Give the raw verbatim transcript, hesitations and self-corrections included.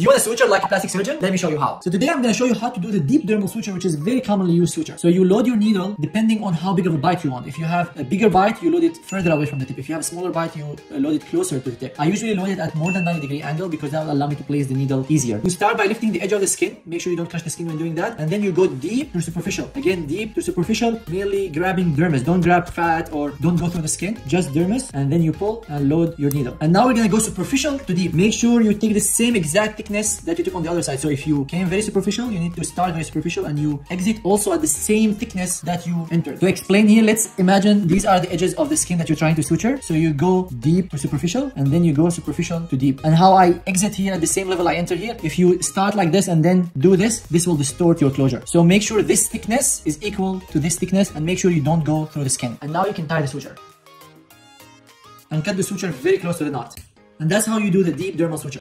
You want a suture like a plastic surgeon? Let me show you how. So today I'm going to show you how to do the deep dermal suture, which is a very commonly used suture. So you load your needle depending on how big of a bite you want. If you have a bigger bite, you load it further away from the tip. If you have a smaller bite, you load it closer to the tip. I usually load it at more than ninety degree angle because that will allow me to place the needle easier. You start by lifting the edge of the skin. Make sure you don't touch the skin when doing that. And then you go deep to superficial. Again, deep to superficial, merely grabbing dermis. Don't grab fat or don't go through the skin. Just dermis. And then you pull and load your needle. And now we're going to go superficial to deep. Make sure you take the same exact thickness that you took on the other side. So if you came very superficial, you need to start very superficial and you exit also at the same thickness that you entered. To explain here, let's imagine these are the edges of the skin that you're trying to suture. So you go deep to superficial and then you go superficial to deep. And how I exit here at the same level I enter here, if you start like this and then do this, this will distort your closure. So make sure this thickness is equal to this thickness and make sure you don't go through the skin. And now you can tie the suture. And cut the suture very close to the knot. And that's how you do the deep dermal suture.